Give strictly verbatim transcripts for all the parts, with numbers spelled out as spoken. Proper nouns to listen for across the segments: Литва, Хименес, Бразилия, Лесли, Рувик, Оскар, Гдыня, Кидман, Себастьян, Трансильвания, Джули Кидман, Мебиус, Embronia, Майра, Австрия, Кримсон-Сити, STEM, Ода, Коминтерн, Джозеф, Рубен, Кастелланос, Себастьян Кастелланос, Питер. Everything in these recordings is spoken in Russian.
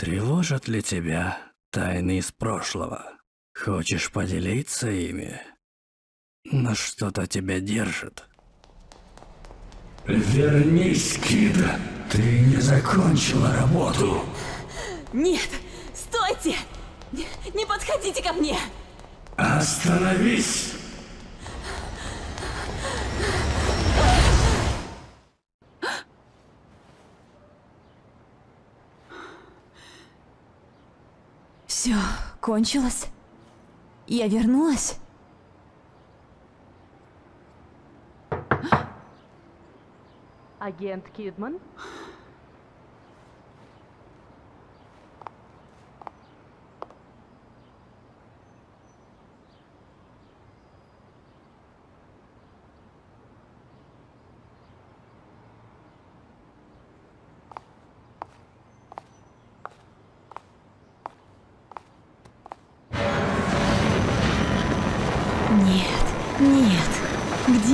Тревожат ли тебя тайны из прошлого? Хочешь поделиться ими? Но что-то тебя держит. Вернись, Кид! Ты не закончила работу! Нет! Стойте! Не подходите ко мне! Остановись! Все кончилось? Я вернулась? Агент Кидман?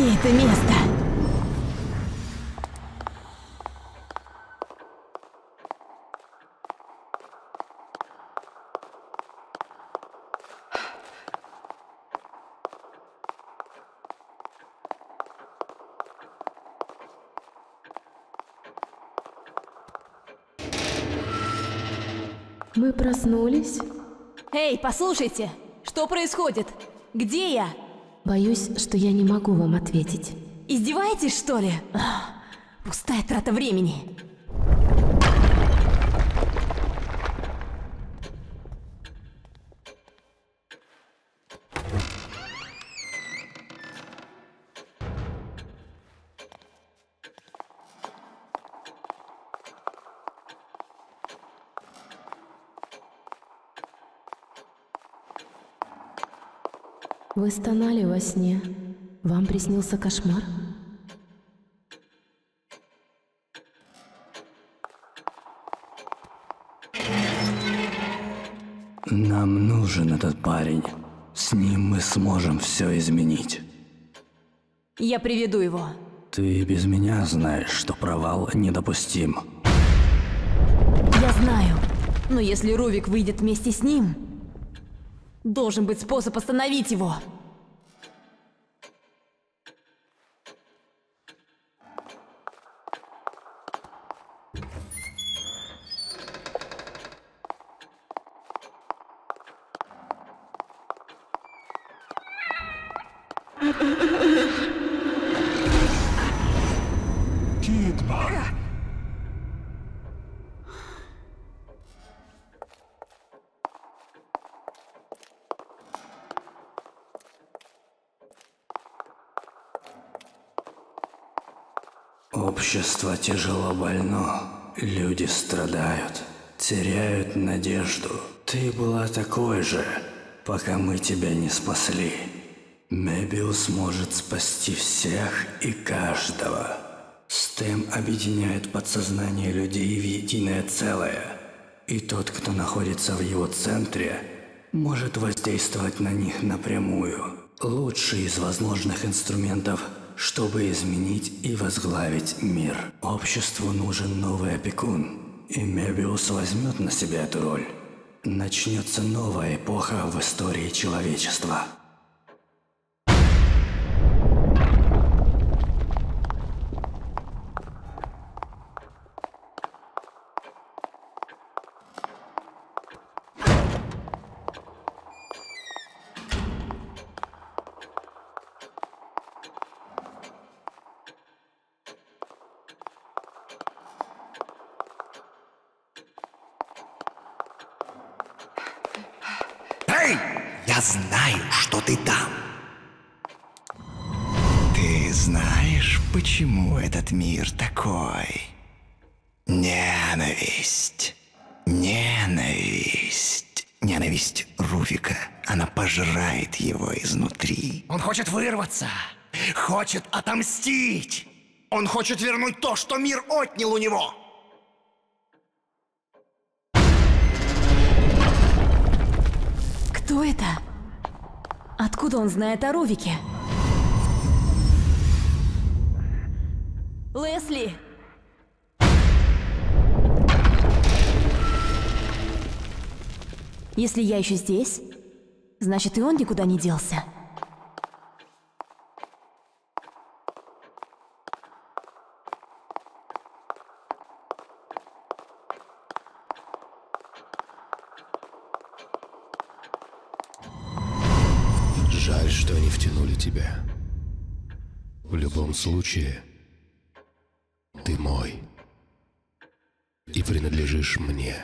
Это место. Вы проснулись? Эй, послушайте, что происходит? Где я? Боюсь, что я не могу вам ответить. Издеваетесь, что ли? Пустая трата времени. Вы стонали во сне. Вам приснился кошмар? Нам нужен этот парень. С ним мы сможем все изменить. Я приведу его. Ты без меня знаешь, что провал недопустим. Я знаю. Но если Рувик выйдет вместе с ним, должен быть способ остановить его. Общество тяжело больно, люди страдают, теряют надежду. Ты была такой же, пока мы тебя не спасли. Мебиус может спасти всех и каждого. стэм объединяет подсознание людей в единое целое, и тот, кто находится в его центре, может воздействовать на них напрямую. Лучший из возможных инструментов, чтобы изменить и возглавить мир. Обществу нужен новый опекун, и Мебиус возьмет на себя эту роль. Начнется новая эпоха в истории человечества. Я знаю, что ты там. Ты знаешь, почему этот мир такой? Ненависть. Ненависть. Ненависть Рувика. Она пожирает его изнутри. Он хочет вырваться. Хочет отомстить. Он хочет вернуть то, что мир отнял у него. Кто это? Откуда он знает о Рувике? Лесли! Если я еще здесь, значит и он никуда не делся. Жаль, что они втянули тебя. В любом случае, ты мой. И принадлежишь мне.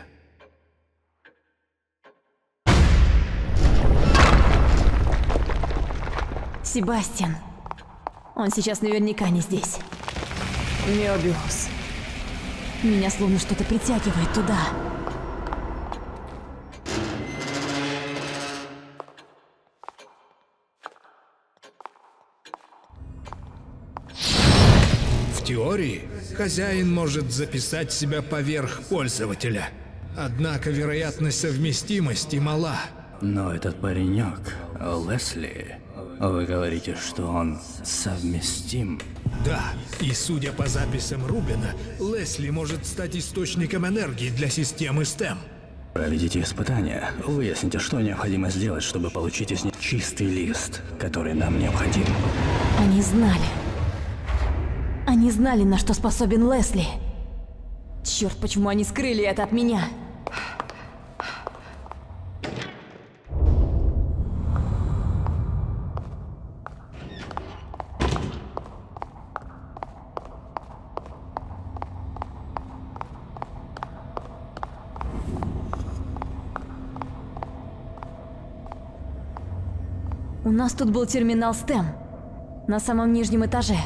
Себастьян. Он сейчас наверняка не здесь. Мебиус. Меня словно что-то притягивает туда. В теории, хозяин может записать себя поверх пользователя. Однако вероятность совместимости мала. Но этот паренек, Лесли... Вы говорите, что он совместим? Да, и судя по записям Рубена, Лесли может стать источником энергии для системы стэм. Проведите испытания, выясните, что необходимо сделать, чтобы получить из них чистый лист, который нам необходим. Они знали. Они знали, на что способен Лесли. Черт, почему они скрыли это от меня? У нас тут был терминал стэм на самом нижнем этаже.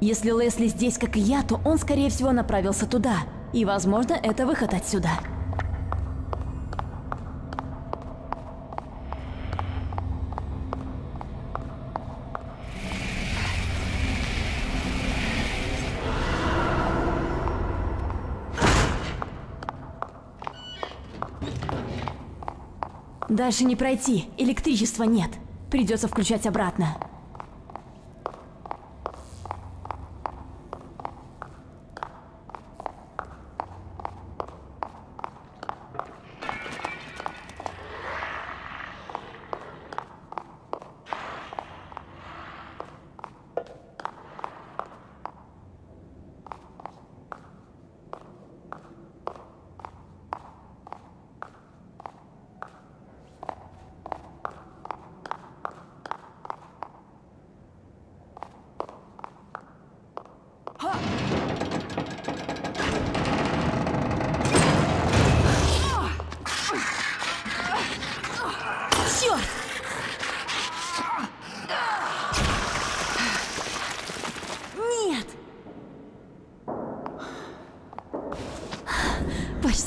Если Лесли здесь, как и я, то он, скорее всего, направился туда. И, возможно, это выход отсюда. Дальше не пройти, электричества нет. Придется включать обратно.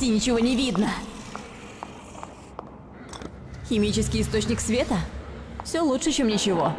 Ничего не видно. Химический источник света? Все лучше, чем ничего.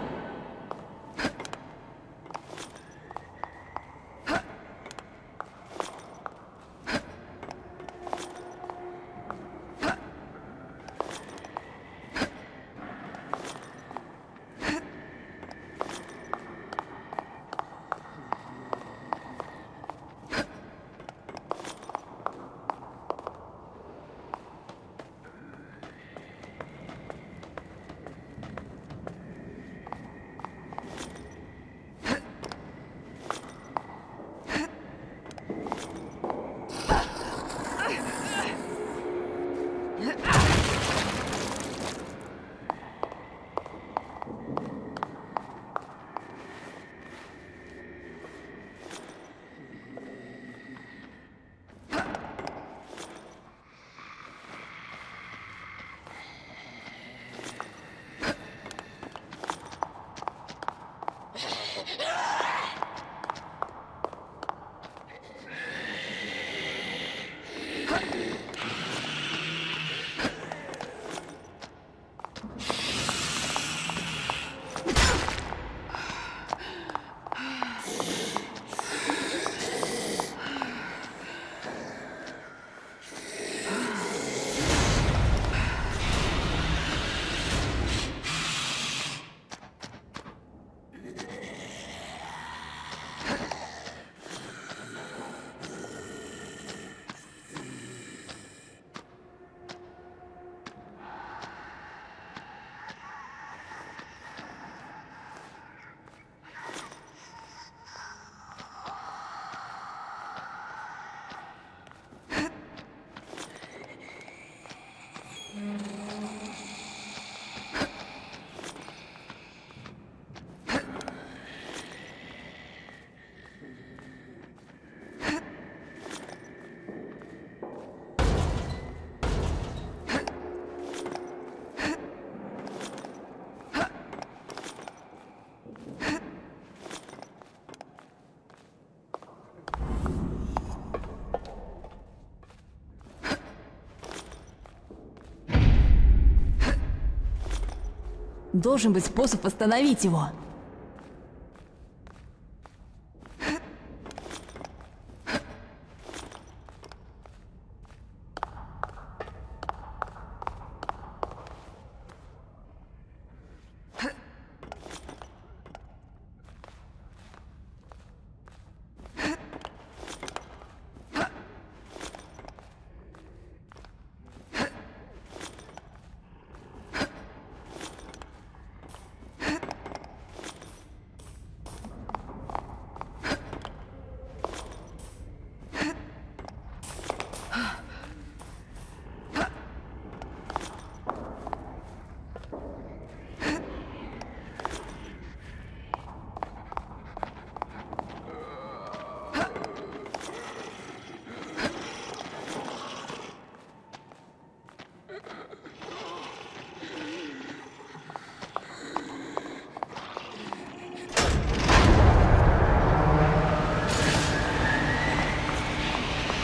Должен быть способ остановить его.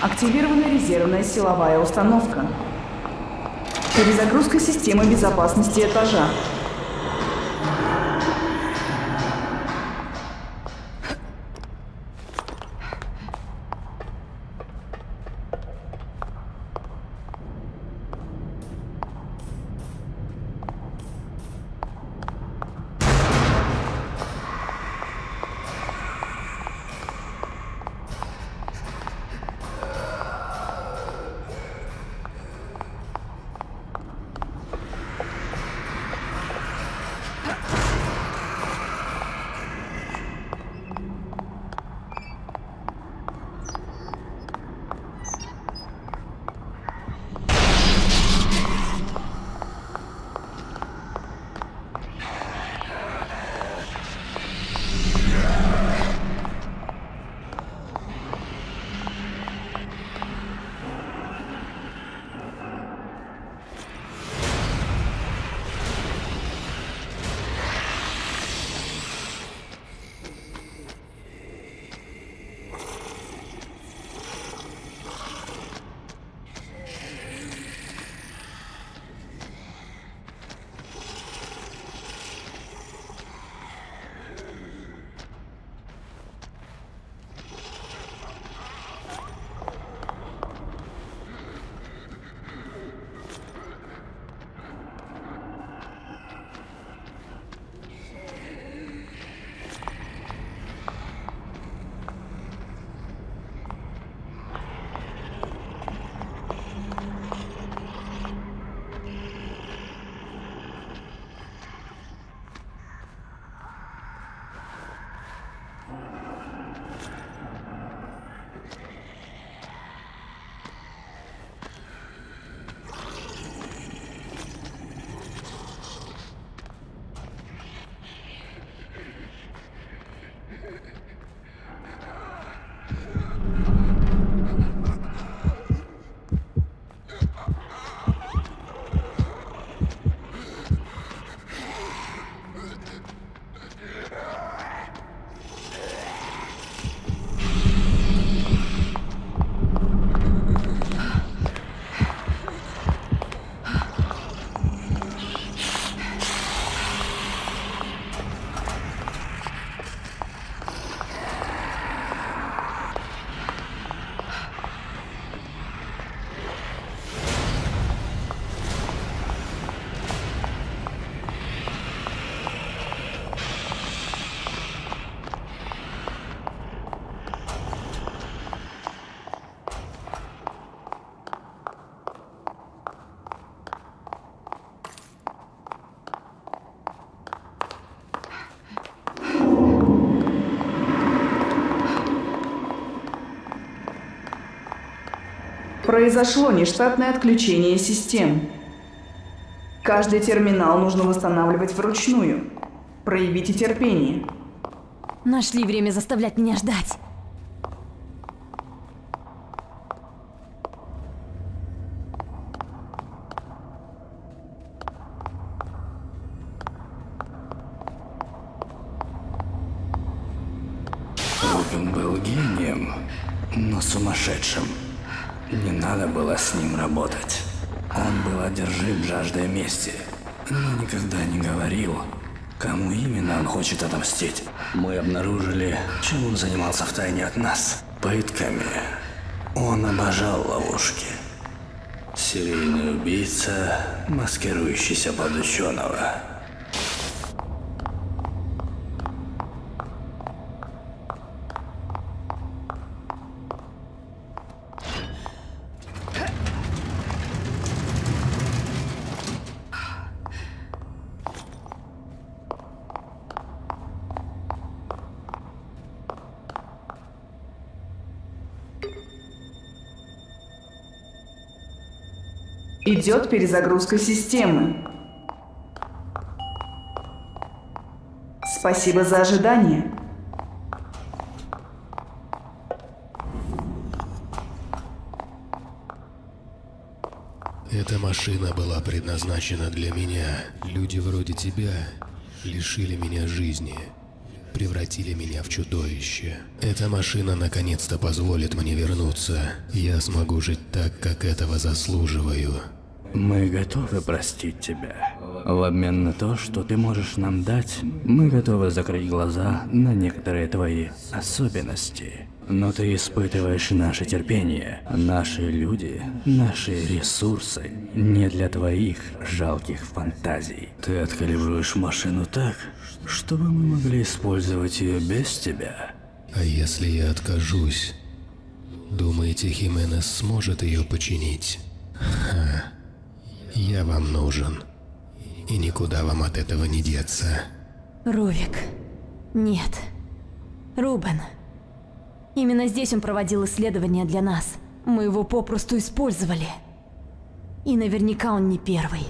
Активирована резервная силовая установка. Перезагрузка системы безопасности этажа. Произошло нештатное отключение систем. Каждый терминал нужно восстанавливать вручную. Проявите терпение. Нашли время заставлять меня ждать. Рубен был гением, но сумасшедшим. Не надо было с ним работать. Он был одержим жаждой мести. но никогда не говорил, кому именно он хочет отомстить. Мы обнаружили, чем он занимался втайне от нас. Пытками. Он обожал ловушки. Серийный убийца, маскирующийся под ученого. Идет перезагрузка системы. Спасибо за ожидание. Эта машина была предназначена для меня. Люди вроде тебя лишили меня жизни, превратили меня в чудовище. Эта машина наконец-то позволит мне вернуться. Я смогу жить так, как этого заслуживаю. Мы готовы простить тебя. В обмен на то, что ты можешь нам дать, мы готовы закрыть глаза на некоторые твои особенности. Но ты испытываешь наше терпение, наши люди, наши ресурсы не для твоих жалких фантазий. Ты откалибруешь машину так, чтобы мы могли использовать ее без тебя. А если я откажусь, думаете, Хименес сможет ее починить? Ха. Я вам нужен, и никуда вам от этого не деться. Рувик. Нет. Рубен. Именно здесь он проводил исследования для нас. Мы его попросту использовали. И наверняка он не первый.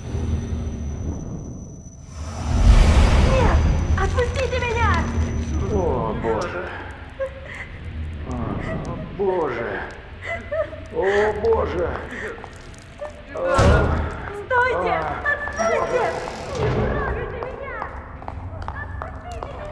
Нет! Отпустите меня! О, боже. О, боже. О, боже. О. Отстойте! Отстойте! Не трогайте меня! Отпустите меня!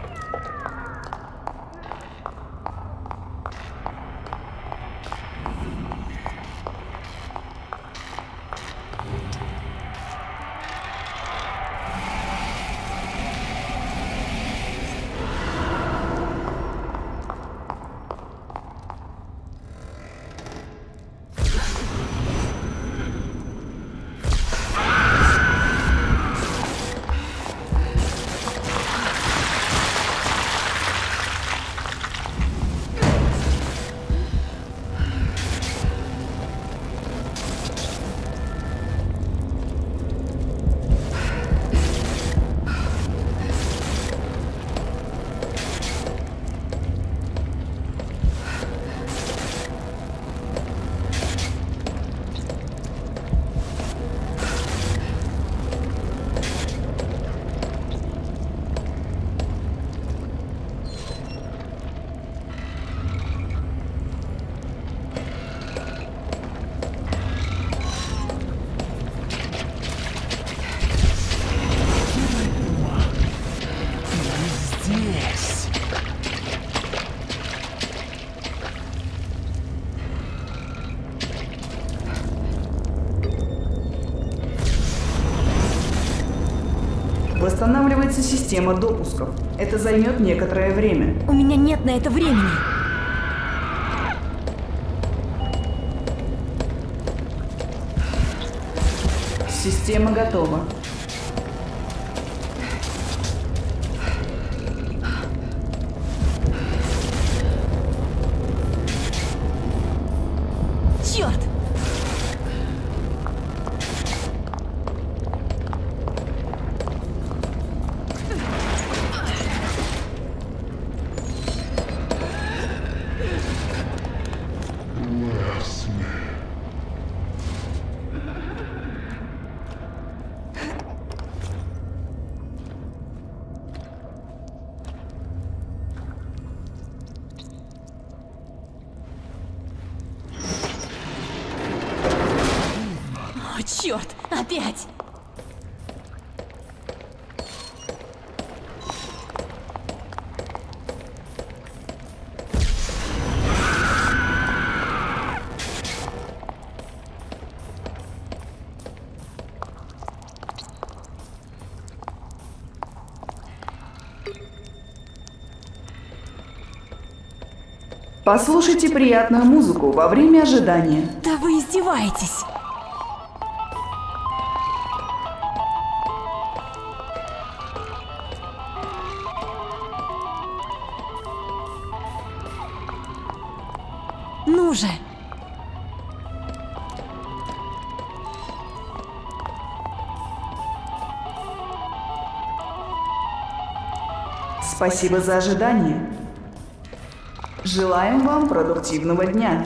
Восстанавливается система допусков. Это займет некоторое время. У меня нет на это времени. Система готова. Послушайте приятную музыку во время ожидания. Да вы издеваетесь! Ну же! Спасибо за ожидание. Желаем вам продуктивного дня.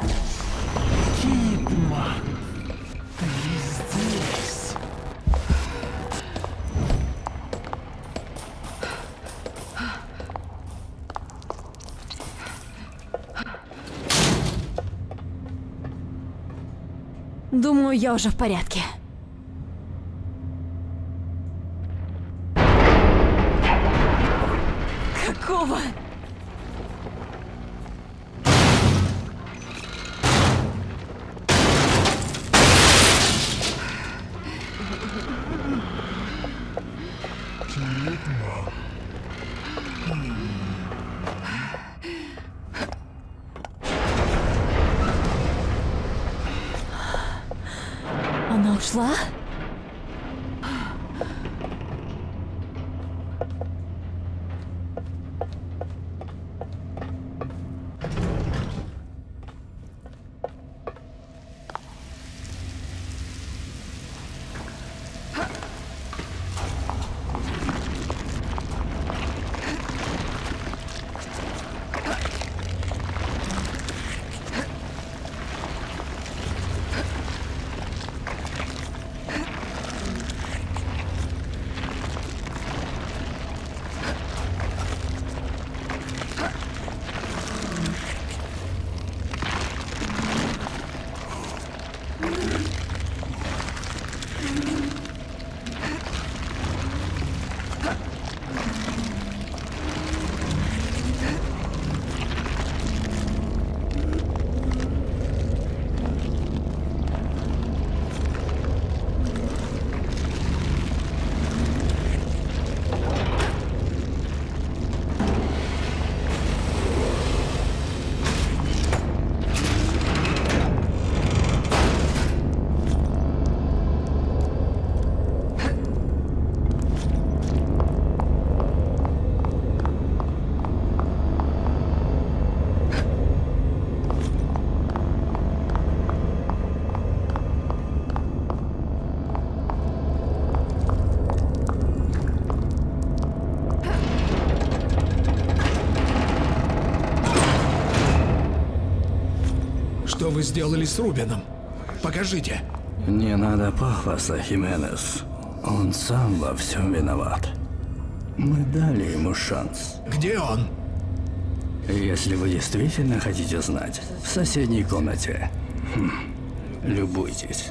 Кидман, ты здесь. Думаю, я уже в порядке. Какого? Ушла? Что вы сделали с Рубеном? Покажите. Не надо пафоса, Хименес. Он сам во всем виноват. Мы дали ему шанс. Где он? Если вы действительно хотите знать, в соседней комнате. Хм. Любуйтесь.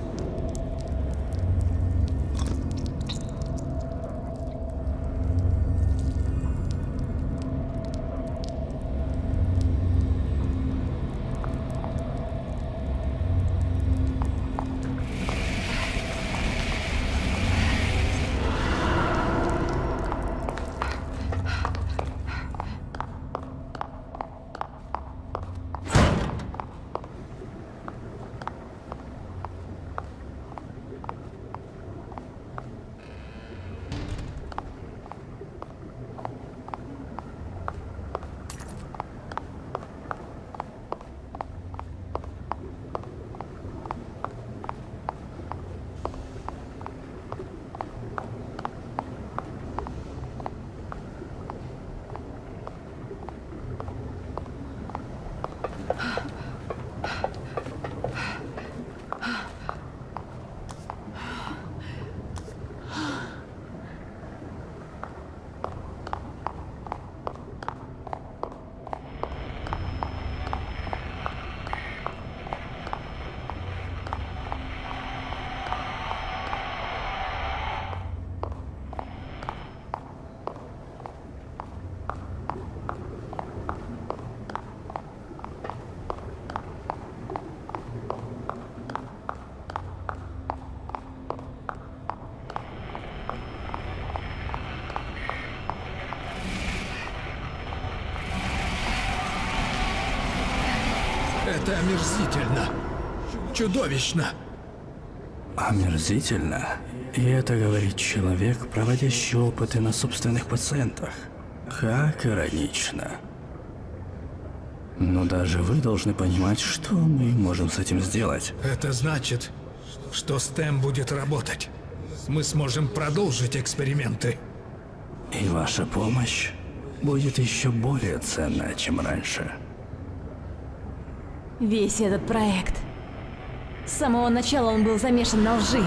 Это омерзительно. Чудовищно. Омерзительно? И это говорит человек, проводящий опыты на собственных пациентах. Как иронично. Но даже вы должны понимать, что мы можем с этим сделать. Это значит, что стэм будет работать. Мы сможем продолжить эксперименты. И ваша помощь будет еще более ценна, чем раньше. Весь этот проект. С самого начала он был замешан на лжи.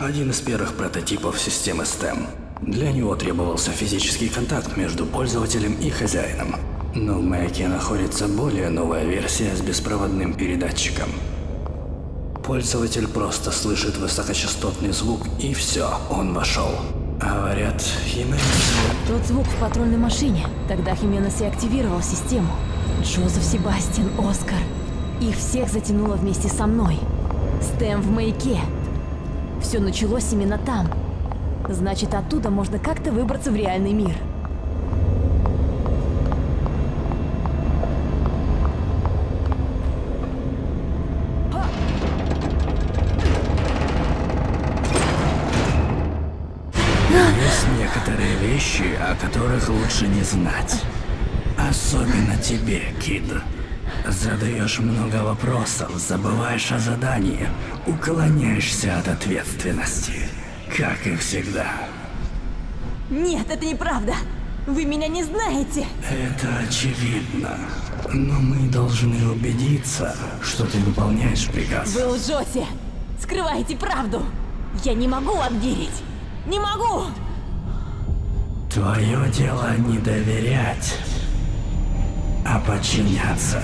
Один из первых прототипов системы стэм. Для него требовался физический контакт между пользователем и хозяином. Но в маяке находится более новая версия с беспроводным передатчиком. Пользователь просто слышит высокочастотный звук, и все, он вошел. Говорят, Хименес... Тот звук в патрульной машине. Тогда Хименес и активировал систему. Джозеф, Себастьян, Оскар. Их всех затянуло вместе со мной. стэм в маяке. Все началось именно там. Значит, оттуда можно как-то выбраться в реальный мир. Есть некоторые вещи, о которых лучше не знать. Особенно тебе, Кид. Задаешь много вопросов, забываешь о задании, уклоняешься от ответственности, как и всегда. Нет, это неправда. Вы меня не знаете. Это очевидно. Но мы должны убедиться, что ты выполняешь приказ. Вы лжете. Скрываете правду. Я не могу вам верить. Не могу. Твое дело не доверять, а подчиняться.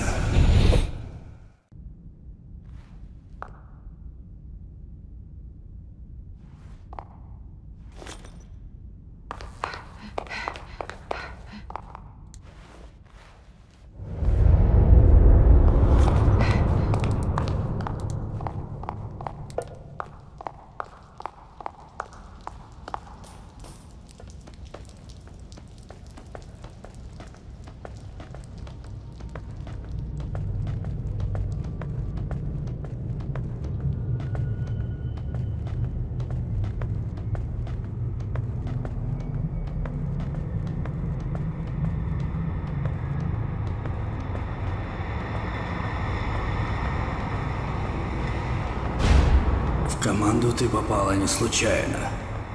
Команду ты попала не случайно.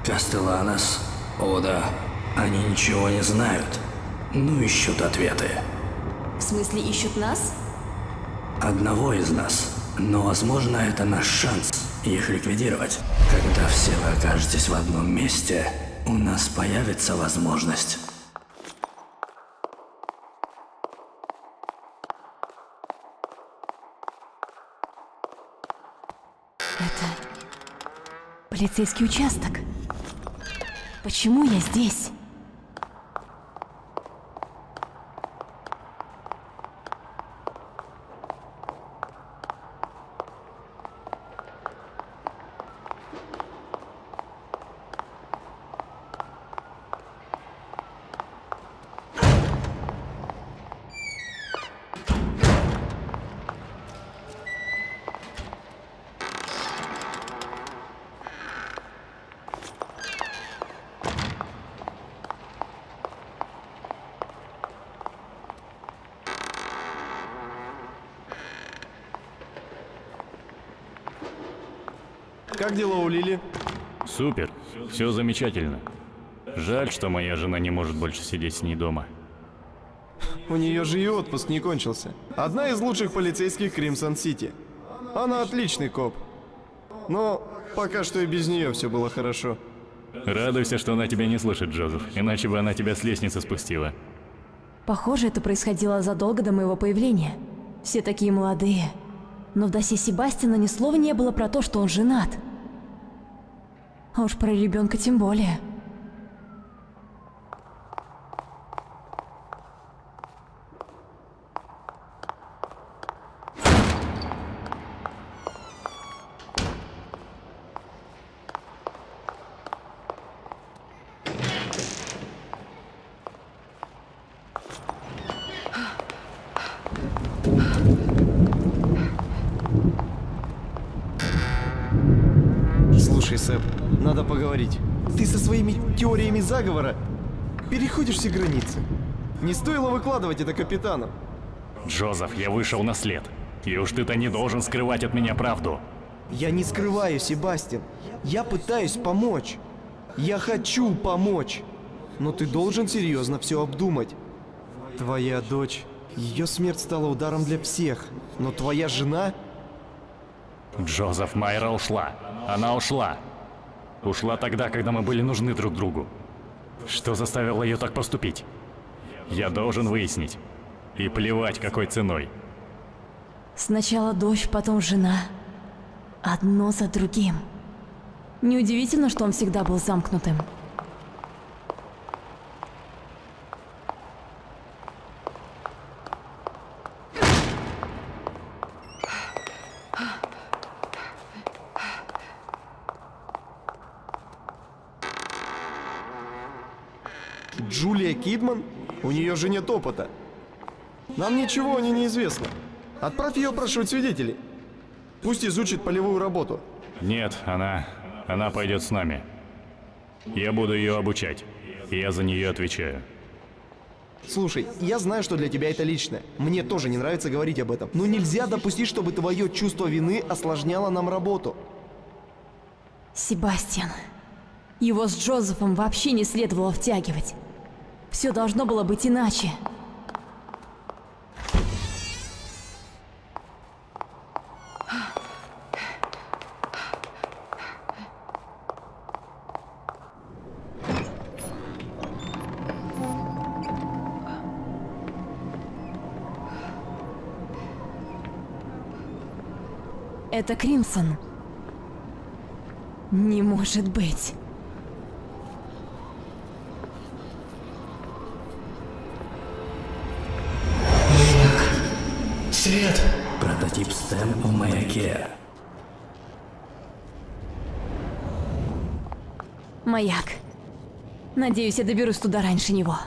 Кастелланос, Ода, они ничего не знают, но ищут ответы. В смысле, ищут нас? Одного из нас. Но, возможно, это наш шанс их ликвидировать. Когда все вы окажетесь в одном месте, у нас появится возможность. Полицейский участок. Почему я здесь? Как дела у Лили? Супер, все замечательно. Жаль, что моя жена не может больше сидеть с ней дома. У нее же и отпуск не кончился. Одна из лучших полицейских Кримсон-Сити. Она отличный коп. Но пока что и без нее все было хорошо. Радуйся, что она тебя не слышит, Джозеф, иначе бы она тебя с лестницы спустила. Похоже, это происходило задолго до моего появления. Все такие молодые. Но в досе Себастьяна ни слова не было про то, что он женат. А уж про ребенка тем более. Надо поговорить. Ты со своими теориями заговора переходишь все границы. Не стоило выкладывать это капитану. Джозеф, я вышел на след. И уж ты-то не должен скрывать от меня правду. Я не скрываю, Себастьян. Я пытаюсь помочь. Я хочу помочь. Но ты должен серьезно все обдумать. Твоя дочь, ее смерть стала ударом для всех. Но твоя жена... Джозеф, Майра ушла. Она ушла. Ушла тогда, когда мы были нужны друг другу. Что заставило ее так поступить? Я должен выяснить. И плевать, какой ценой. Сначала дочь, потом жена. Одно за другим. Неудивительно, что он всегда был замкнутым. Кидман? У нее же нет опыта. Нам ничего о ней не известно. Отправь ее опрашивать свидетелей. Пусть изучит полевую работу. Нет, она... она пойдет с нами. Я буду ее обучать. И я за нее отвечаю. Слушай, я знаю, что для тебя это лично. Мне тоже не нравится говорить об этом. Но нельзя допустить, чтобы твое чувство вины осложняло нам работу. Себастьян. Его с Джозефом вообще не следовало втягивать. Все должно было быть иначе. Это Кримсон. Не может быть. Свет! Прототип стэм у маяке. Маяк. Надеюсь, я доберусь туда раньше него.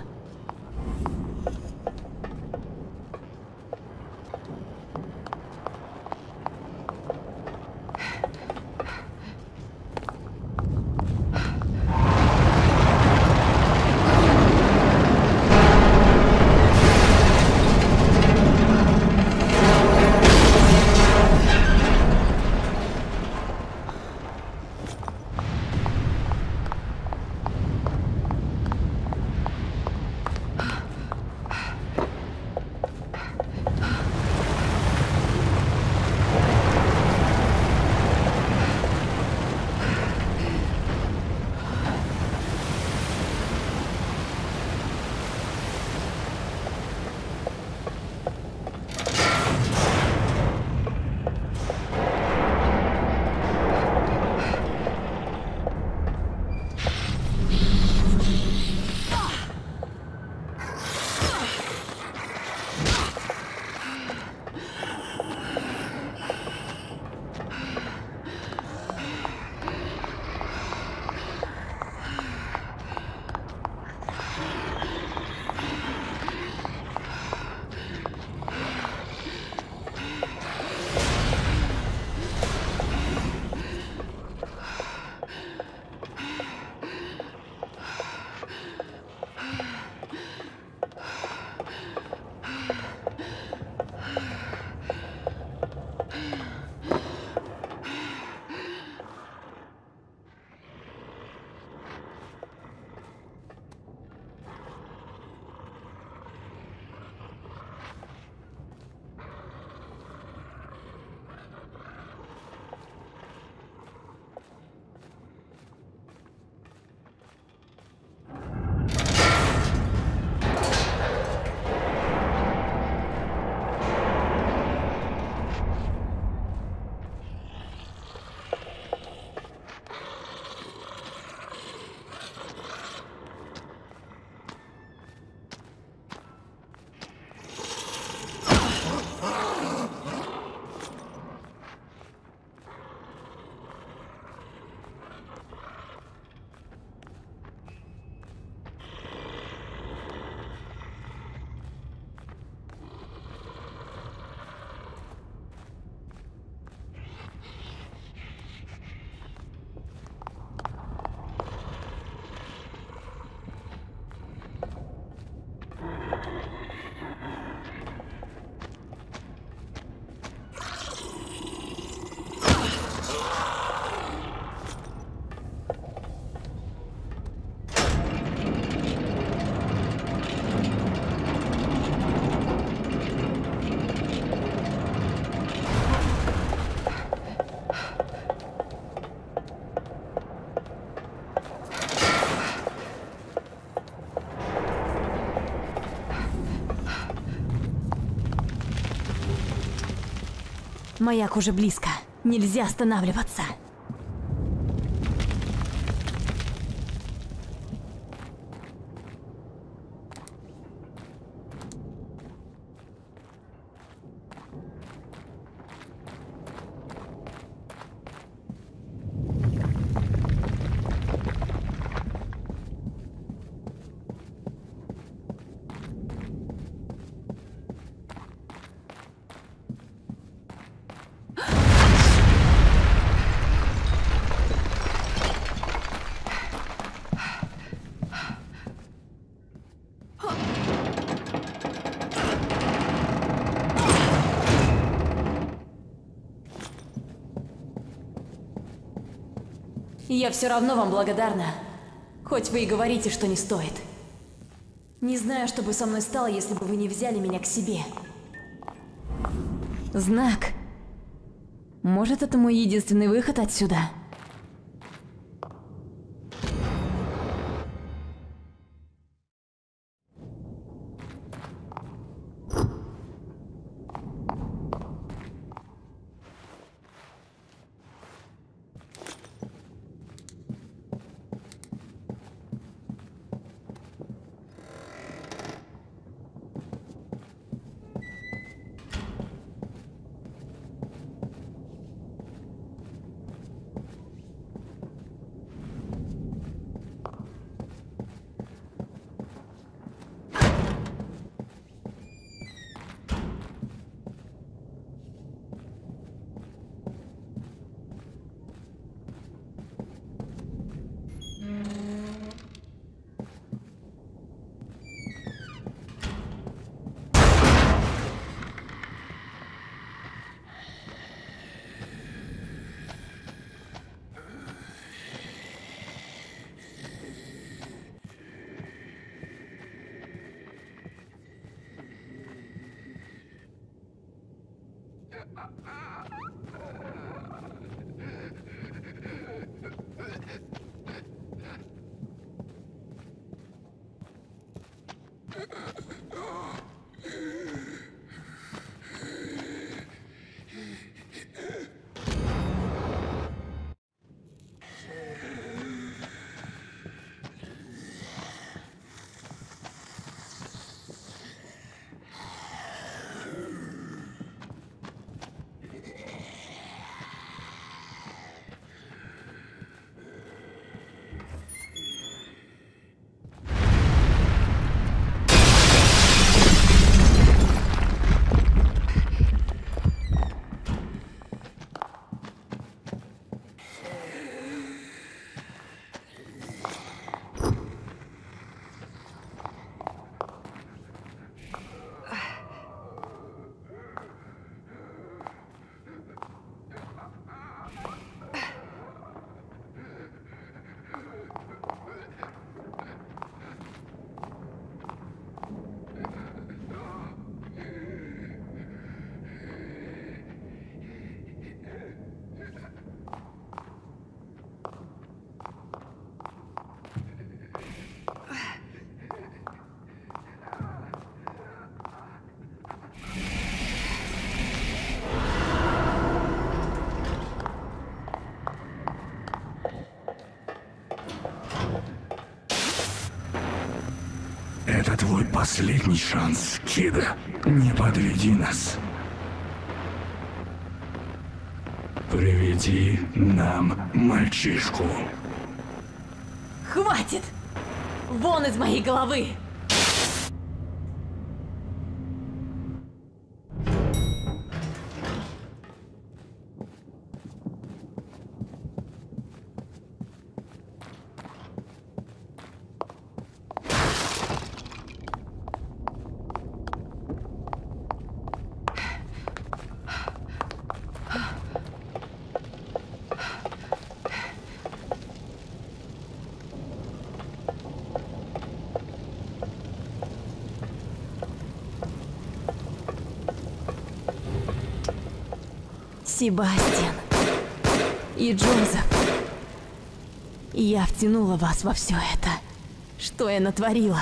Маяк уже близко. Нельзя останавливаться. Я все равно вам благодарна, хоть вы и говорите, что не стоит. Не знаю, что бы со мной стало, если бы вы не взяли меня к себе. Знак. Может, это мой единственный выход отсюда? Твой последний шанс, Кида. Не подведи нас. Приведи нам мальчишку. Хватит! Вон из моей головы! Себастьян и Джозеф, я втянула вас во все это. Что я натворила?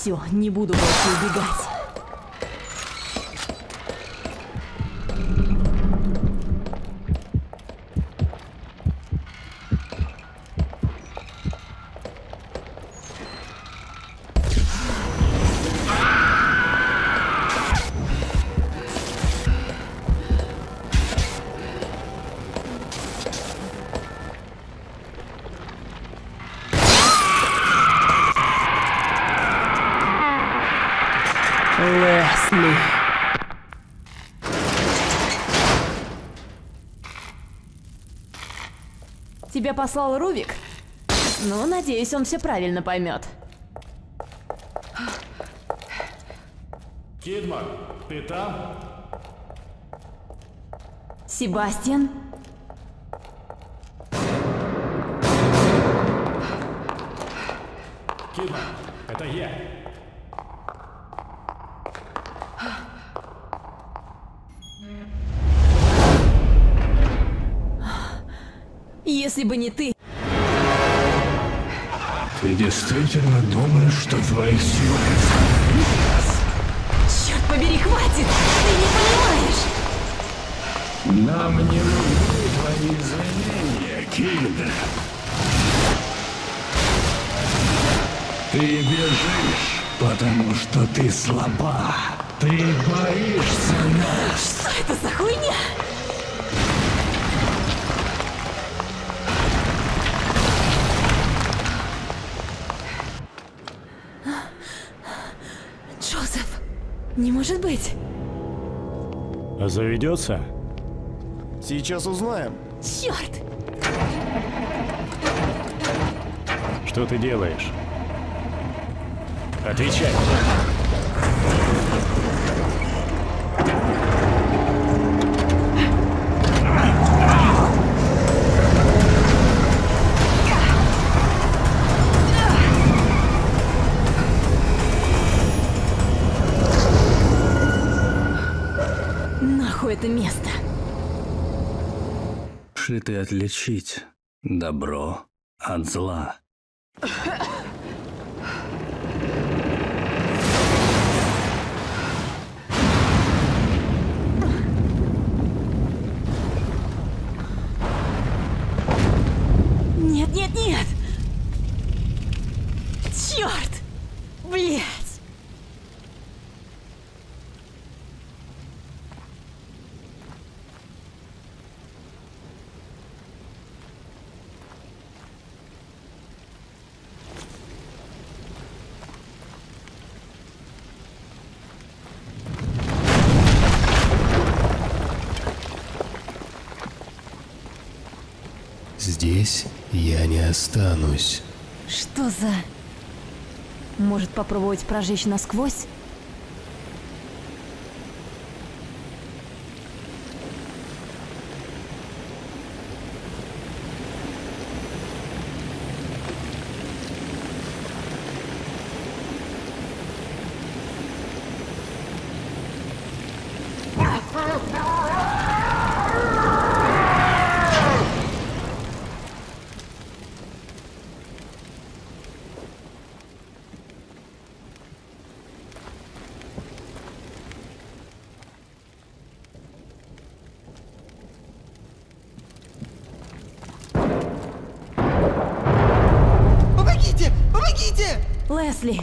Все, не буду больше убегать. Тебя послал Рувик? Ну, надеюсь, он все правильно поймет. Кидман, ты там? Себастьян? Кидман, это я. Если бы не ты. Ты действительно думаешь, что твоих сил... Черт побери, хватит! Ты не понимаешь! Нам не нужны твои заявления, Кильда. Ты бежишь, потому что ты слаба. Ты боишься нас. Что это за хуйня? Не может быть. А заведется? Сейчас узнаем. Черт! Что ты делаешь? Отвечай. Это место. Шли ты отличить добро от зла. Нет, нет, нет. Черт, блядь. Здесь я не останусь. Что за... Может, попробовать прожечь насквозь? Лесли!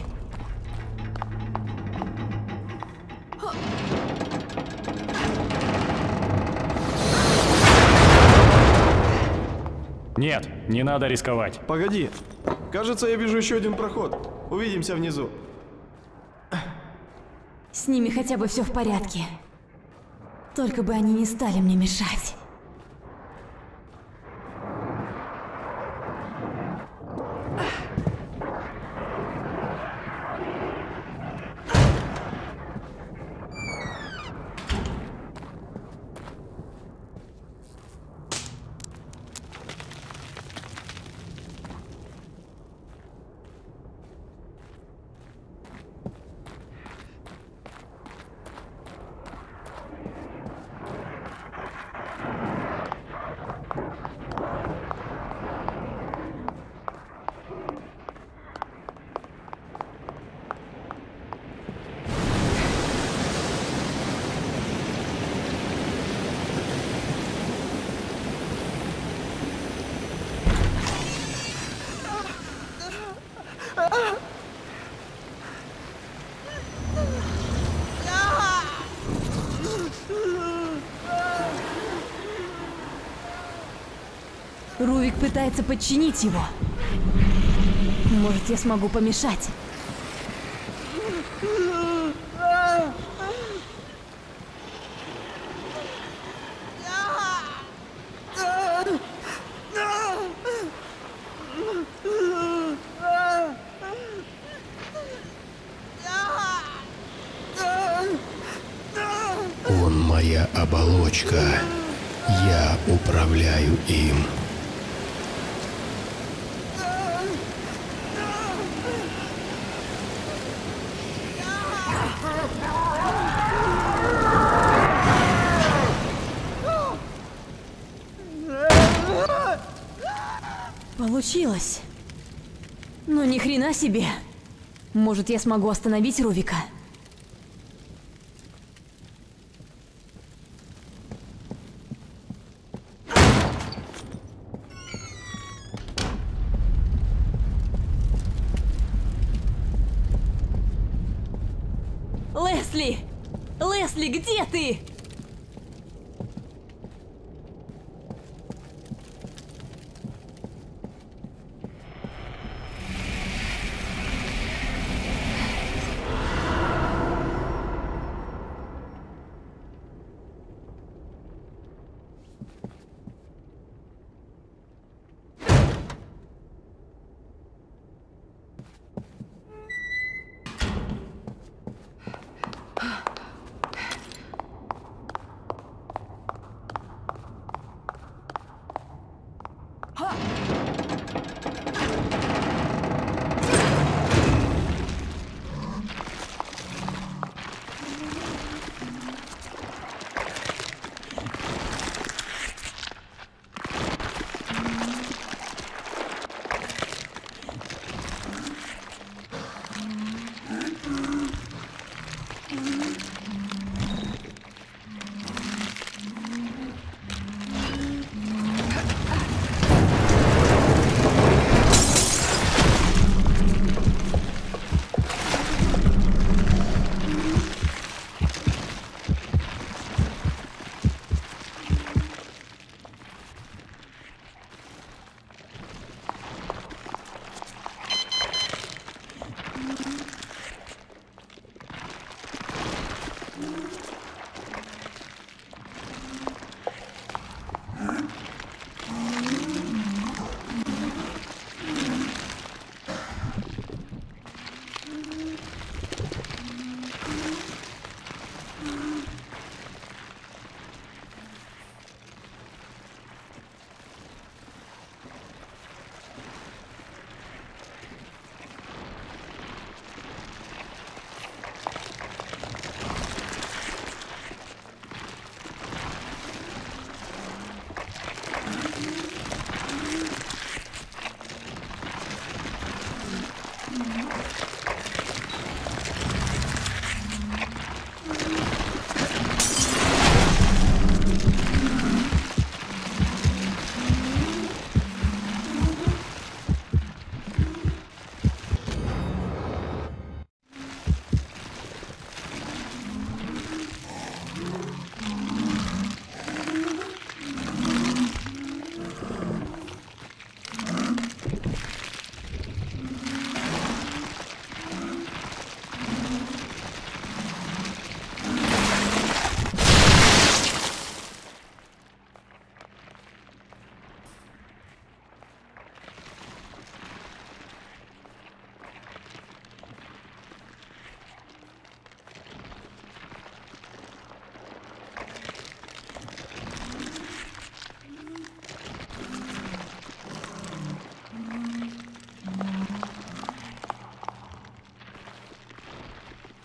Нет, не надо рисковать. Погоди. Кажется, я вижу еще один проход. Увидимся внизу. С ними хотя бы все в порядке. Только бы они не стали мне мешать. Рувик пытается подчинить его. Может, я смогу помешать? Он моя оболочка. Я управляю им. Получилось. Ну ни хрена себе. Может, я смогу остановить Рувика? Лесли! Лесли, где ты?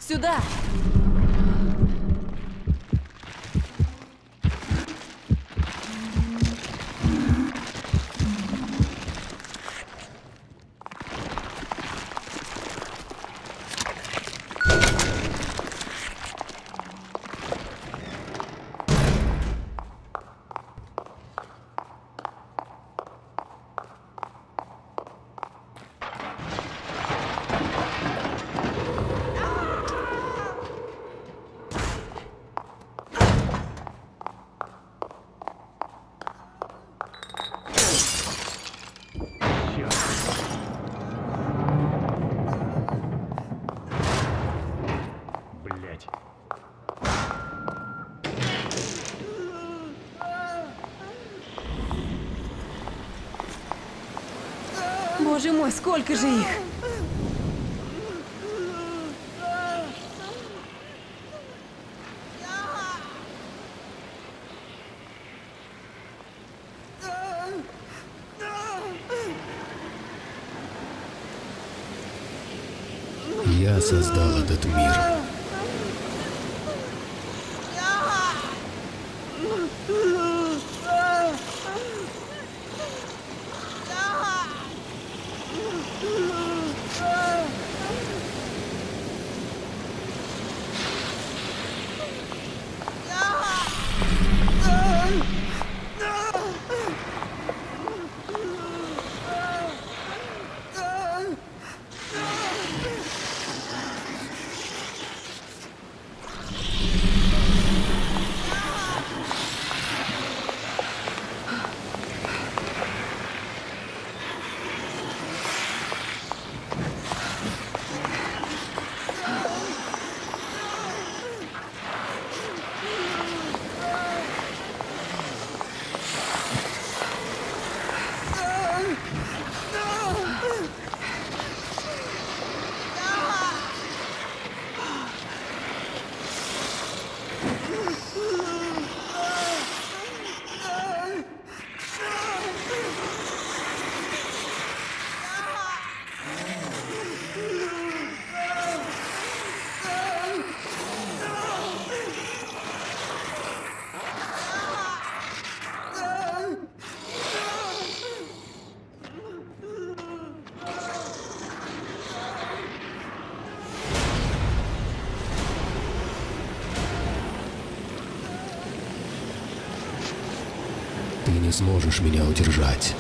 Сюда! делать. Боже мой, сколько же их! Я создал этот мир. Сможешь меня удержать.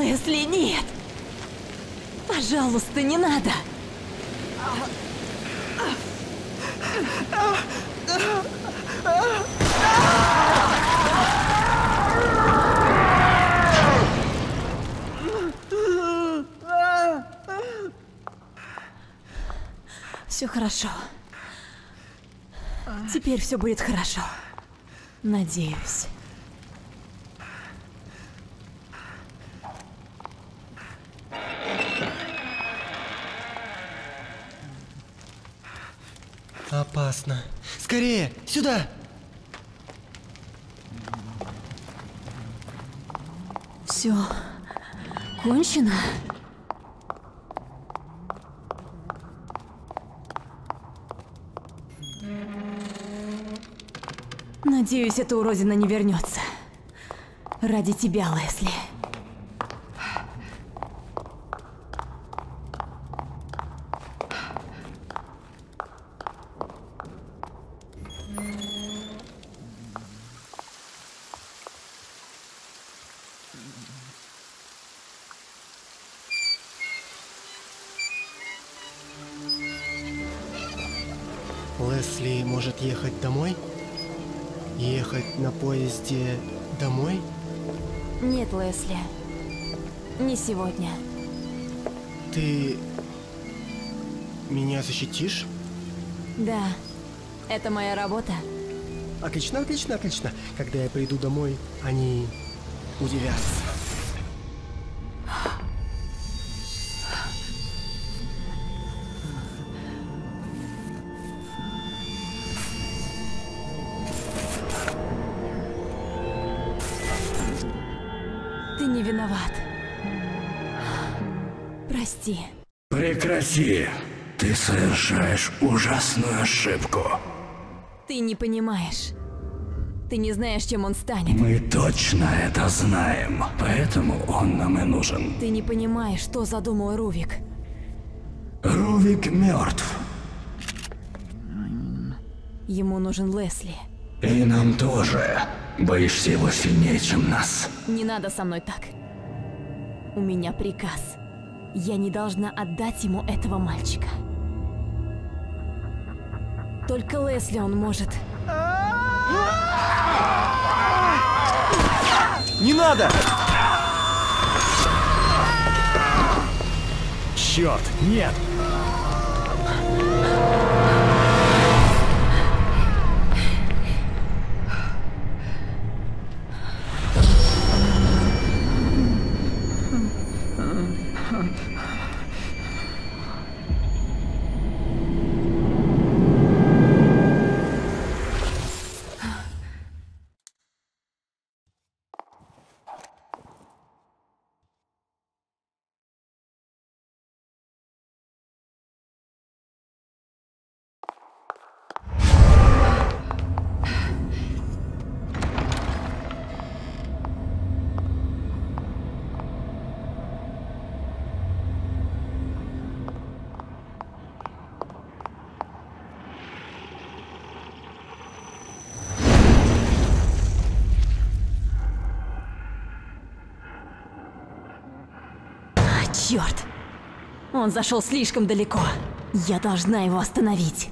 Лесли, нет! Пожалуйста, не надо! Все хорошо. Теперь все будет хорошо. Надеюсь. Опасно. Скорее, сюда! Все кончено? Надеюсь, эта уродина не вернется. Ради тебя, Лесли. Лесли может ехать домой? Ехать на поезде домой? Нет, Лесли. Не сегодня. Ты меня защитишь? Да. Это моя работа. Отлично, отлично, отлично. Когда я приду домой, они удивятся. Прекрати! Ты совершаешь ужасную ошибку. Ты не понимаешь. Ты не знаешь, чем он станет. Мы точно это знаем. Поэтому он нам и нужен. Ты не понимаешь, что задумал Рувик. Рувик мертв. Ему нужен Лесли. И нам тоже. Боишься его сильнее, чем нас. Не надо со мной так. У меня приказ. Я не должна отдать ему этого мальчика. Только Лесли он может. Не надо! Черт, нет! Черт! Он зашел слишком далеко. Я должна его остановить.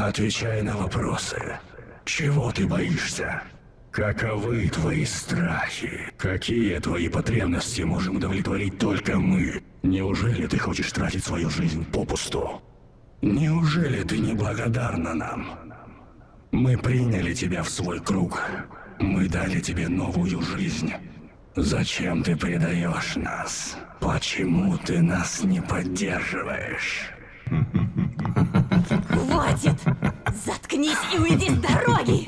Отвечай на вопросы. Чего ты боишься? Каковы твои страхи? Какие твои потребности можем удовлетворить только мы? Неужели ты хочешь тратить свою жизнь попусту? Неужели ты не благодарна нам? Мы приняли тебя в свой круг. Мы дали тебе новую жизнь. Зачем ты предаешь нас? Почему ты нас не поддерживаешь? Хватит! Заткнись и уйди с дороги!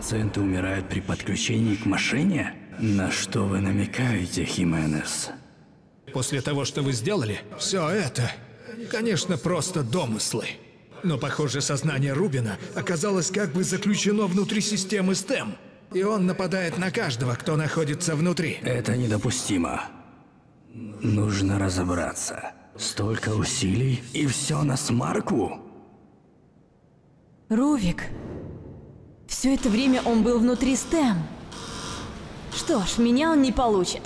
пациенты умирают при подключении к машине? На что вы намекаете, Хименес? После того, что вы сделали, все это, конечно, просто домыслы. Но, похоже, сознание Рубена оказалось как бы заключено внутри системы стэм. И он нападает на каждого, кто находится внутри. Это недопустимо. Нужно разобраться. Столько усилий, и все на смарку? Рувик. Все это время он был внутри стэм. Что ж, меня он не получит.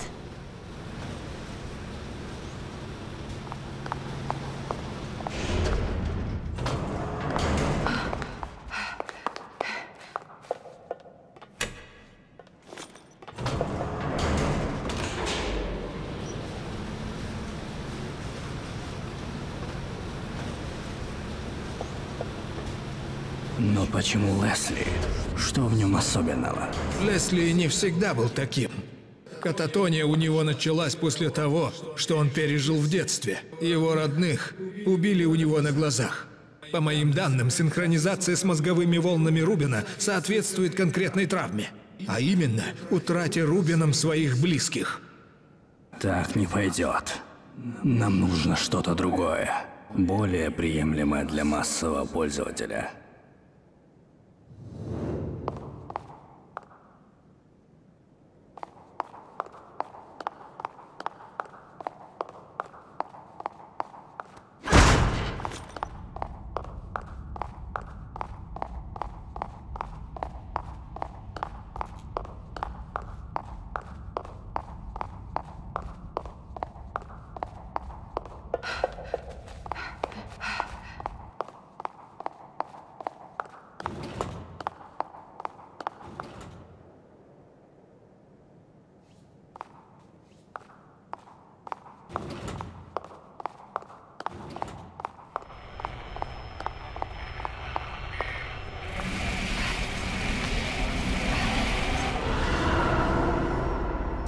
Но почему Лесли? Что в нем особенного? Лесли не всегда был таким. Кататония у него началась после того, что он пережил в детстве. Его родных убили у него на глазах. По моим данным, синхронизация с мозговыми волнами Рубена соответствует конкретной травме. А именно, утрате Рубеном своих близких. Так не пойдет. Нам нужно что-то другое. Более приемлемое для массового пользователя.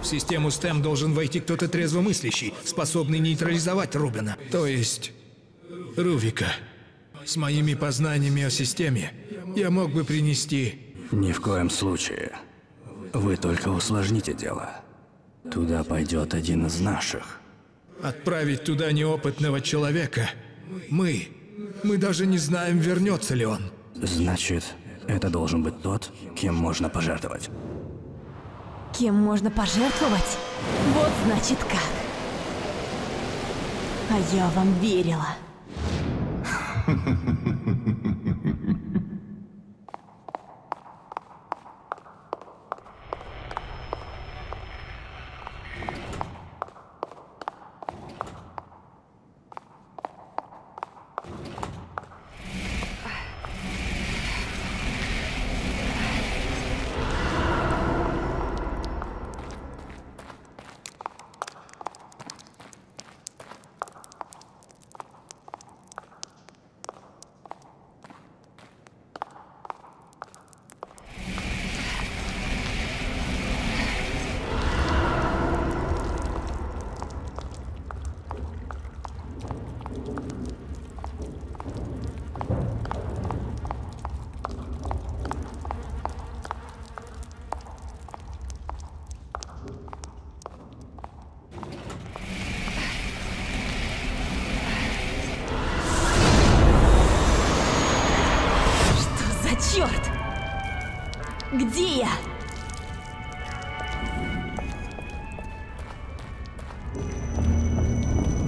В систему стэм должен войти кто-то трезвомыслящий, способный нейтрализовать Рубена, то есть Рувика. С моими познаниями о системе я мог бы принести... Ни в коем случае. Вы только усложните дело. Туда пойдет один из наших. Отправить туда неопытного человека? Мы... Мы даже не знаем, вернется ли он. Значит, это должен быть тот, кем можно пожертвовать. Кем можно пожертвовать? Вот значит как. А я вам верила. Где я?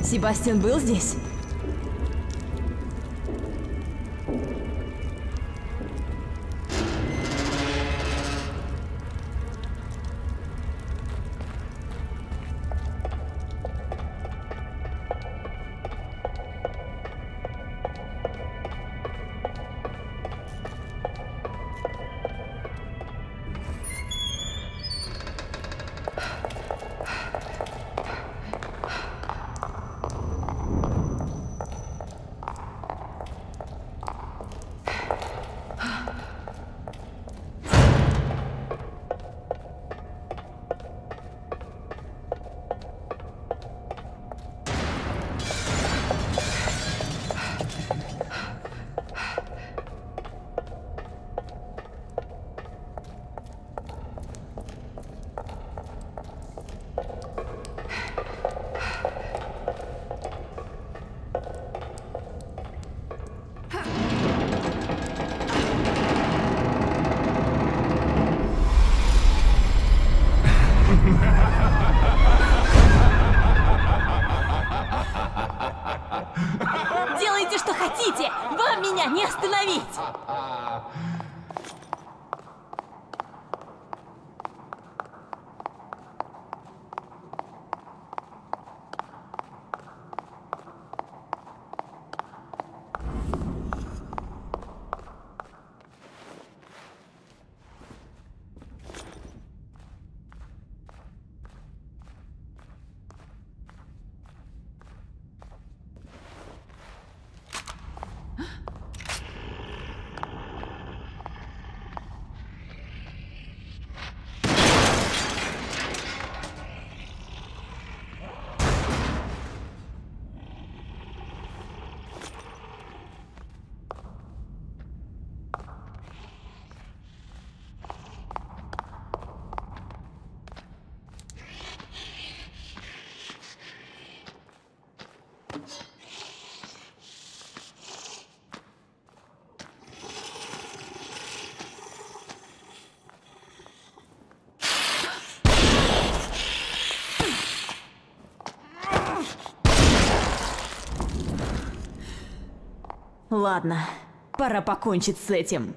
Себастьян был здесь? не остановить! Ладно, пора покончить с этим.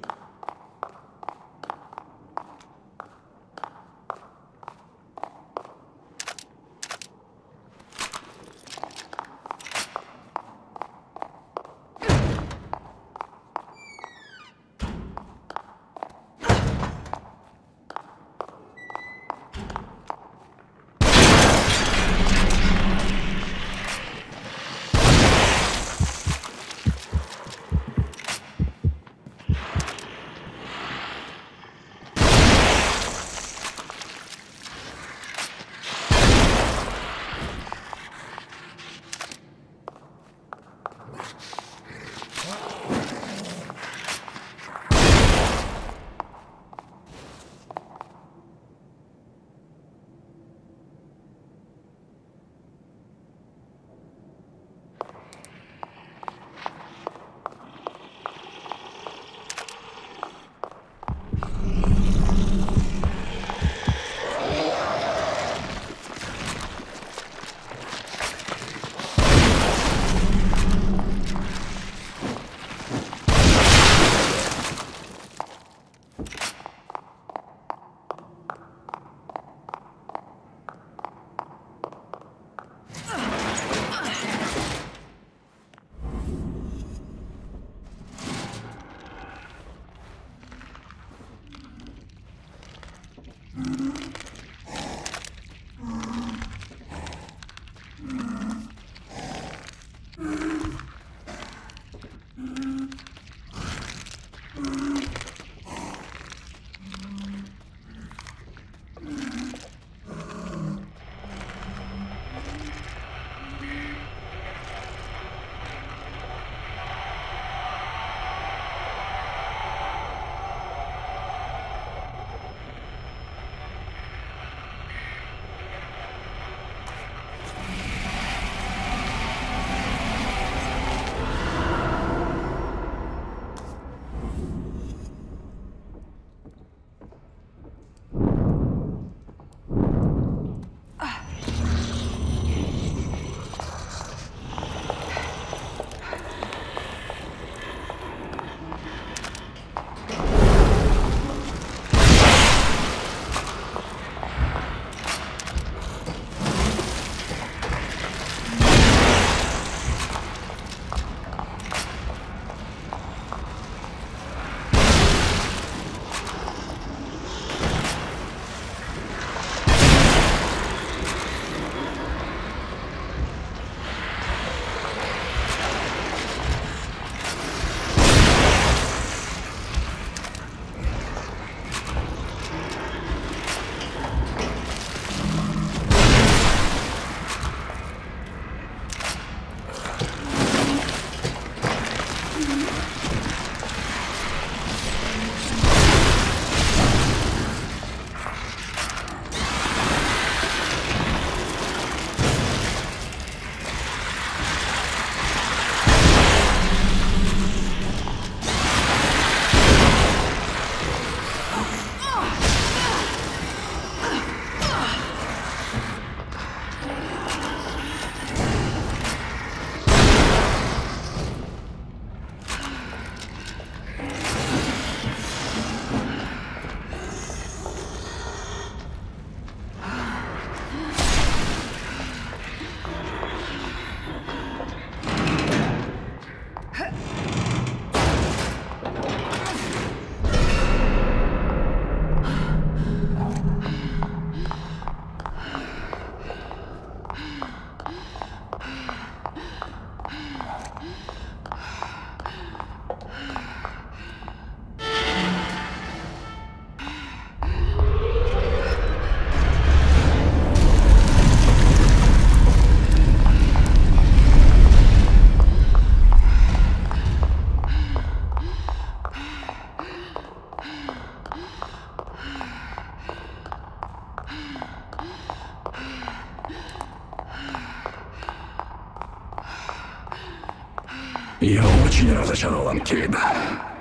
Я очень разочарован, Кид.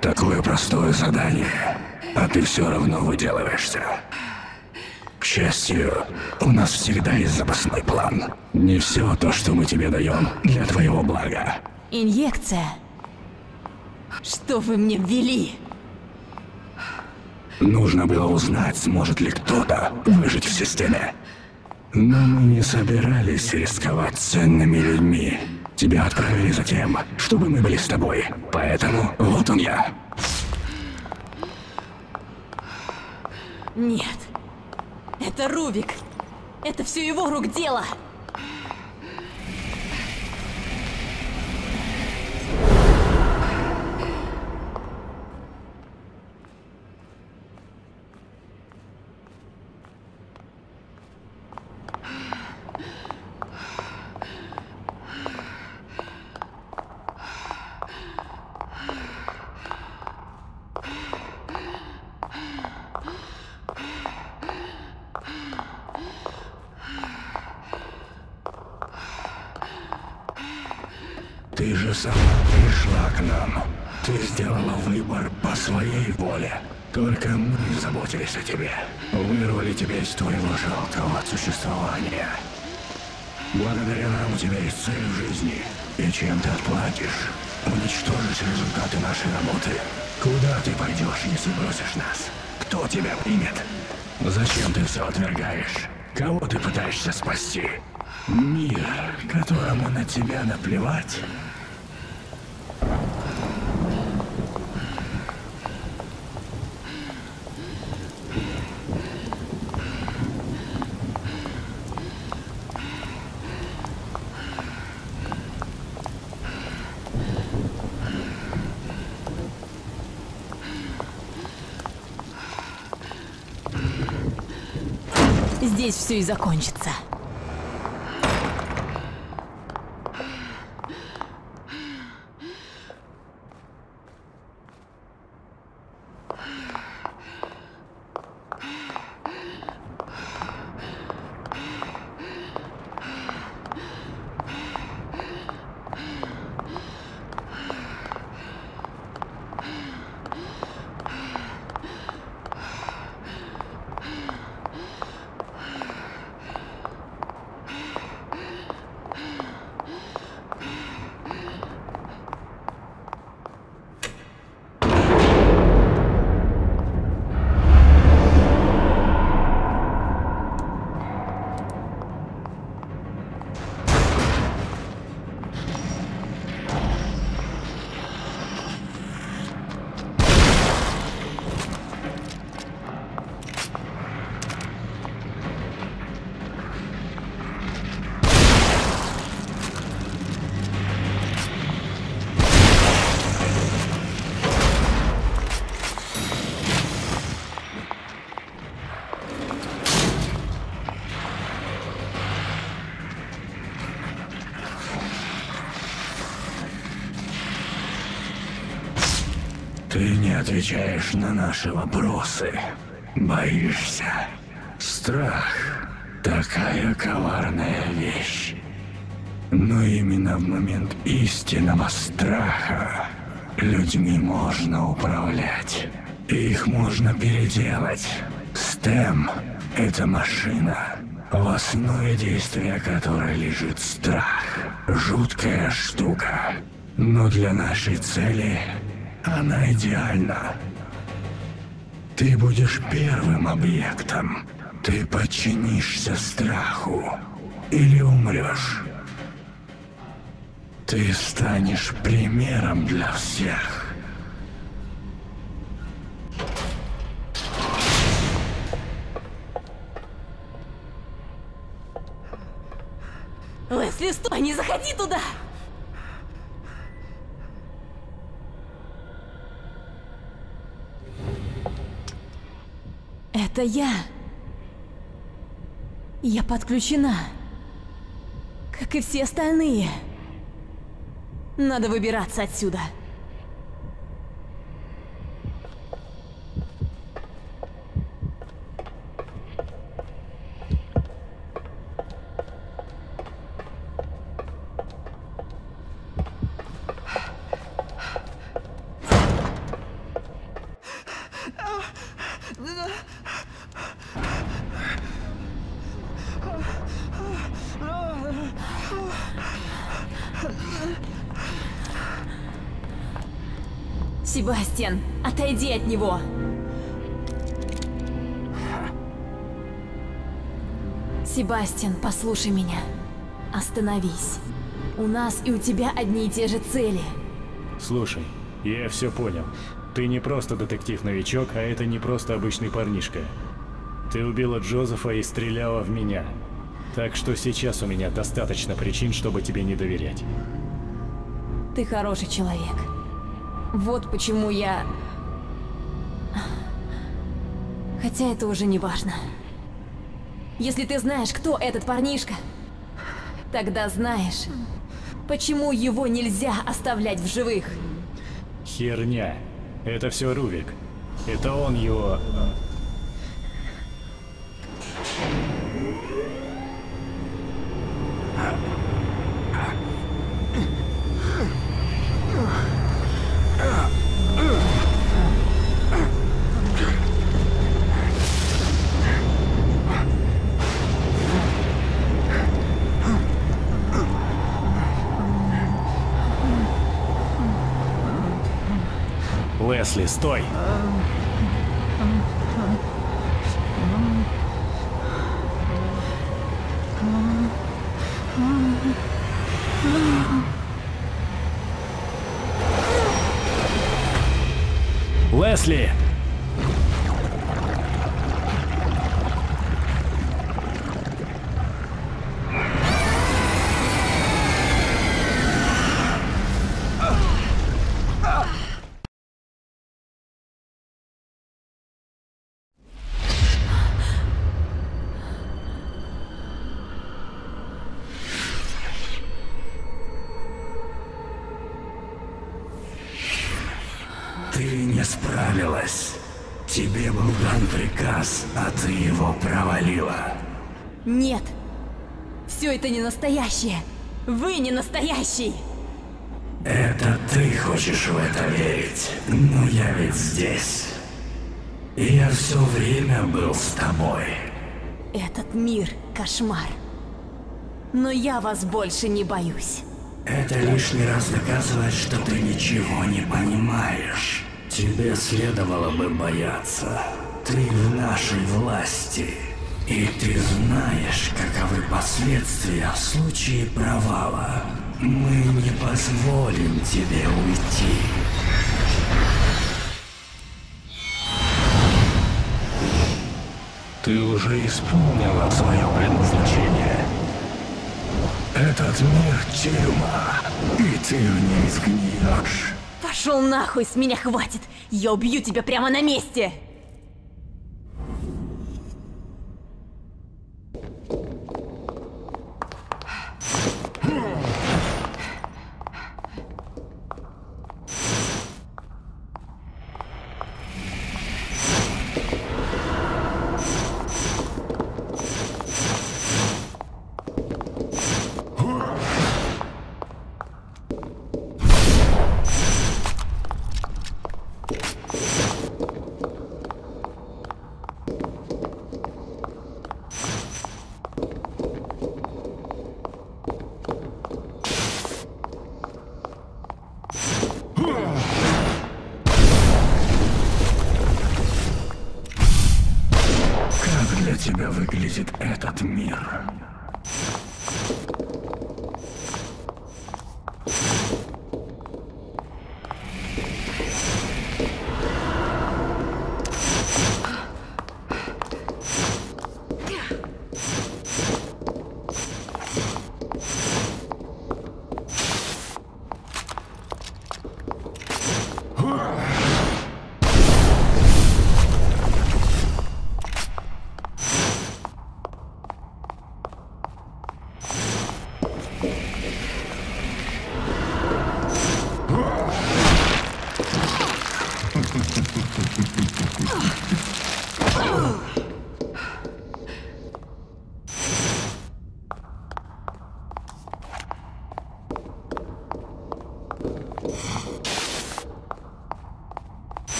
Такое простое задание, а ты все равно выделываешься. К счастью, у нас всегда есть запасной план. Не все то, что мы тебе даем, для твоего блага. Инъекция? Что вы мне ввели? Нужно было узнать, сможет ли кто-то выжить в системе. Но мы не собирались рисковать ценными людьми. Тебя отправили за тем, чтобы мы были с тобой. Поэтому вот он я. Нет. Это Рувик. Это все его рук дело. Ты же сама пришла к нам. Ты сделала выбор по своей воле. Только мы заботились о тебе. Вырвали тебя из твоего жалкого существования. Благодаря нам у тебя есть цель в жизни. И чем ты отплатишь? Уничтожишь результаты нашей работы. Куда ты пойдешь, если бросишь нас? Кто тебя примет? Зачем ты все отвергаешь? Кого ты пытаешься спасти? Мир, которому на тебя наплевать? Здесь все и закончится. Отвечаешь на наши вопросы. Боишься. Страх — такая коварная вещь. Но именно в момент истинного страха людьми можно управлять. Их можно переделать. стэм — это машина, в основе действия которой лежит страх. Жуткая штука. Но для нашей цели она идеальна. Ты будешь первым объектом. Ты подчинишься страху или умрешь. Ты станешь примером для всех. Лесли, стой, не заходи туда! Это я. Я подключена. Как и все остальные. Надо выбираться отсюда. Себастьян, отойди от него! Себастьян, послушай меня. Остановись. У нас и у тебя одни и те же цели. Слушай, я все понял. Ты не просто детектив-новичок, а это не просто обычный парнишка. Ты убила Джозефа и стреляла в меня. Так что сейчас у меня достаточно причин, чтобы тебе не доверять. Ты хороший человек. Вот почему я... Хотя это уже не важно. Если ты знаешь, кто этот парнишка, тогда знаешь, почему его нельзя оставлять в живых. Херня. Это все Рувик. Это он его... Лесли, стой! Лесли! Нет, все это не настоящее. Вы не настоящий. Это ты хочешь в это верить, но я ведь здесь. И я все время был с тобой. Этот мир – кошмар. Но я вас больше не боюсь. Это лишний раз доказывает, что ты ничего не понимаешь. Тебе следовало бы бояться. Ты в нашей власти. И ты знаешь, каковы последствия в случае провала. Мы не позволим тебе уйти. Ты уже исполнила свое предназначение. Этот мир тюрьма, и ты в ней сгниешь. Пошел нахуй, с меня хватит! Я убью тебя прямо на месте!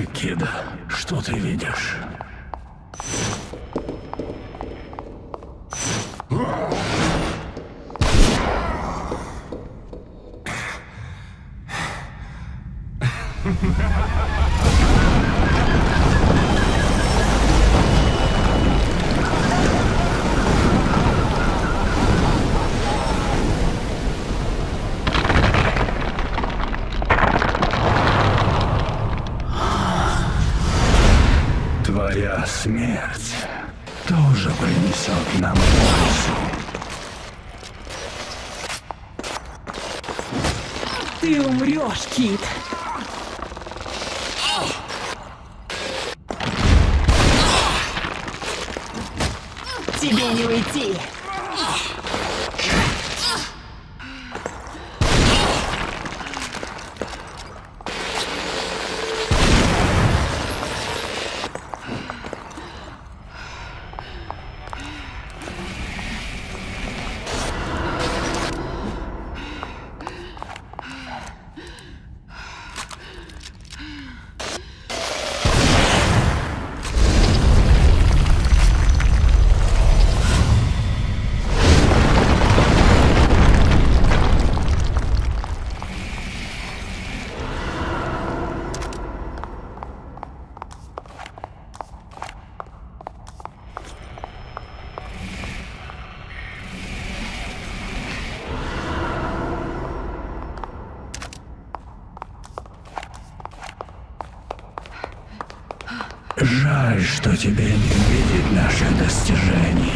Скажи, Кида, что ты видишь? Смерть тоже принесет нам пользу. Ты умрешь, Кит. Тебе не уйти. Жаль, что тебе не увидеть наших достижений.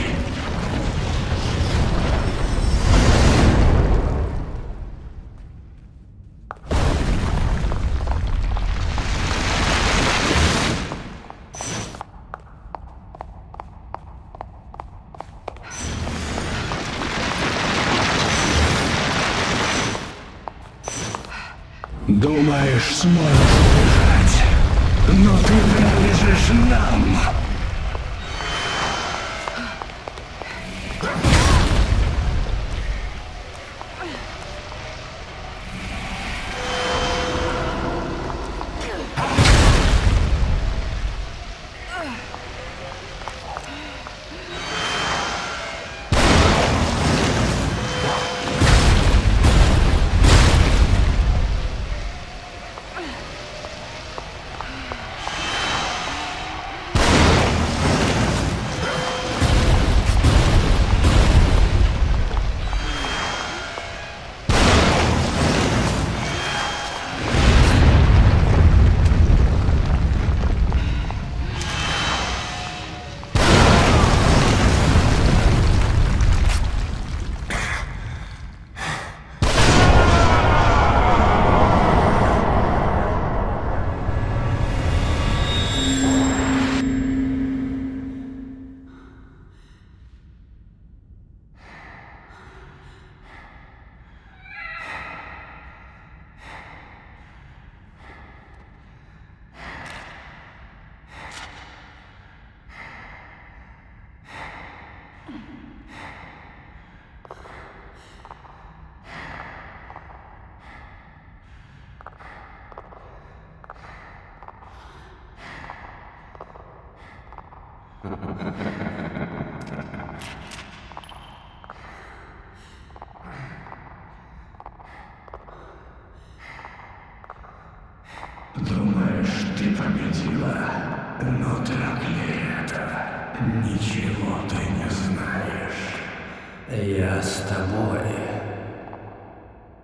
Думаешь, сможешь? Но ты принадлежишь нам! Думаешь, ты победила, но так ли это? Ничего ты не знаешь. Я с тобой.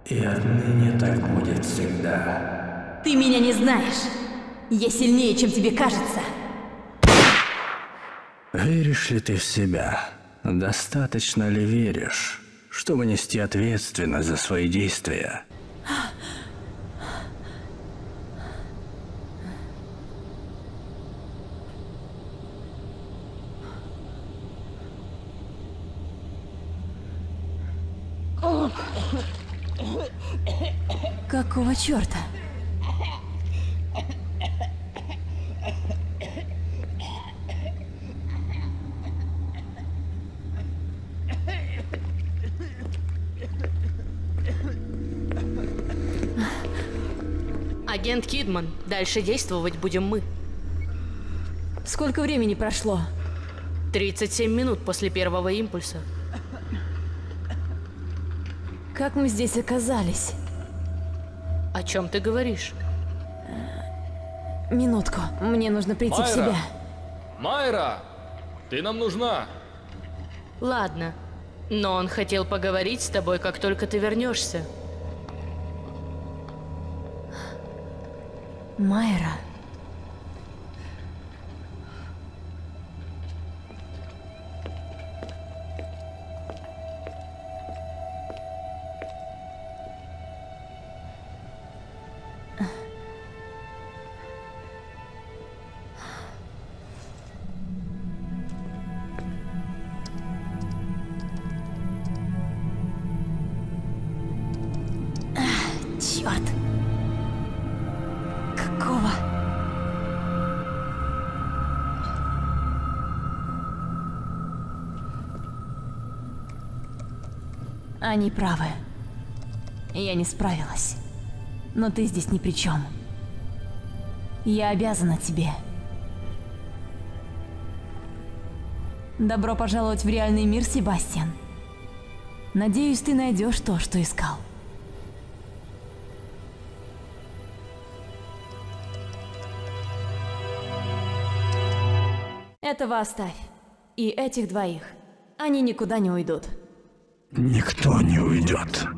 И отныне так будет всегда. Ты меня не знаешь. Я сильнее, чем тебе кажется. Веришь ли ты в себя? Достаточно ли веришь, чтобы нести ответственность за свои действия? Какого черта? Агент Кидман, дальше действовать будем мы. Сколько времени прошло? тридцать семь минут после первого импульса. Как мы здесь оказались? О чем ты говоришь? Минутку, мне нужно прийти Майра! в себя. Майра, ты нам нужна. Ладно, но он хотел поговорить с тобой, как только ты вернешься. Майра. Они правы. Я не справилась. Но ты здесь ни при чем. Я обязана тебе. Добро пожаловать в реальный мир, Себастьян. Надеюсь, ты найдешь то, что искал. Этого оставь. И этих двоих. Они никуда не уйдут. Никто не уйдет.